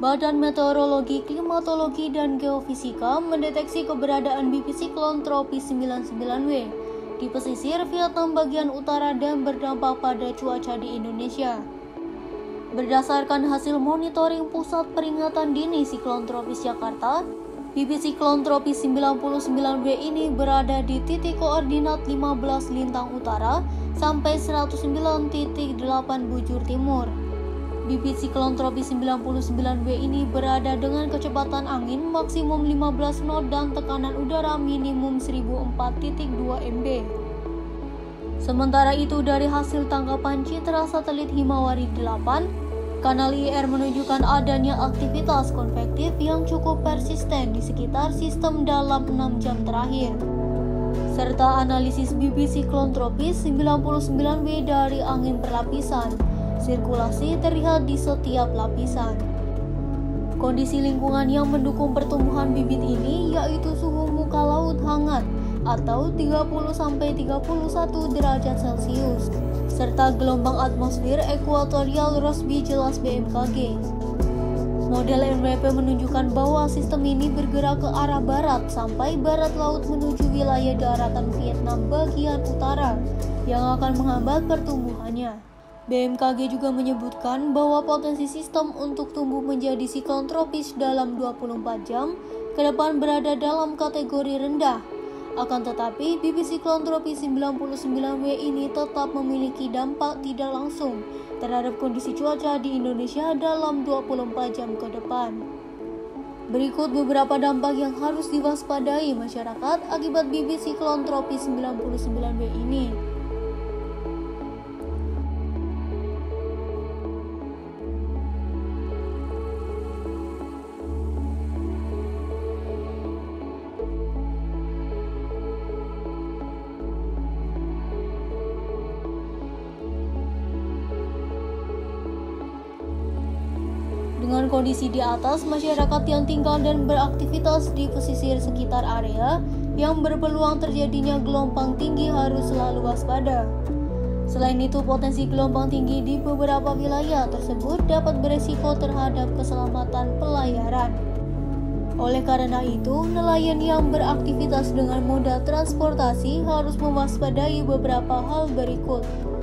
Badan Meteorologi, Klimatologi dan Geofisika mendeteksi keberadaan bibit siklon tropis 99W di pesisir Vietnam bagian utara dan berdampak pada cuaca di Indonesia. Berdasarkan hasil monitoring Pusat Peringatan Dini Siklon Tropis Jakarta, bibit siklon tropis 99W ini berada di titik koordinat 15 lintang utara sampai 109.8 bujur timur. Bibit siklon tropis 99W ini berada dengan kecepatan angin maksimum 15 knot dan tekanan udara minimum 1004.2 mb. Sementara itu, dari hasil tangkapan citra satelit Himawari 8, kanal IR menunjukkan adanya aktivitas konvektif yang cukup persisten di sekitar sistem dalam 6 jam terakhir. Serta analisis bibit siklon tropis 99W dari angin berlapisan. Sirkulasi terlihat di setiap lapisan. Kondisi lingkungan yang mendukung pertumbuhan bibit ini yaitu suhu muka laut hangat atau 30-31 derajat Celcius, serta gelombang atmosfer ekuatorial Rossby jelas BMKG. Model NWP menunjukkan bahwa sistem ini bergerak ke arah barat sampai barat laut menuju wilayah daratan Vietnam bagian utara yang akan menghambat pertumbuhannya. BMKG juga menyebutkan bahwa potensi sistem untuk tumbuh menjadi siklon tropis dalam 24 jam ke depan berada dalam kategori rendah. Akan tetapi, bibit siklon tropis 99W ini tetap memiliki dampak tidak langsung terhadap kondisi cuaca di Indonesia dalam 24 jam ke depan. Berikut beberapa dampak yang harus diwaspadai masyarakat akibat bibit siklon tropis 99W ini. Dengan kondisi di atas, masyarakat yang tinggal dan beraktivitas di pesisir sekitar area yang berpeluang terjadinya gelombang tinggi harus selalu waspada. Selain itu, potensi gelombang tinggi di beberapa wilayah tersebut dapat beresiko terhadap keselamatan pelayaran. Oleh karena itu, nelayan yang beraktivitas dengan moda transportasi harus mewaspadai beberapa hal berikut.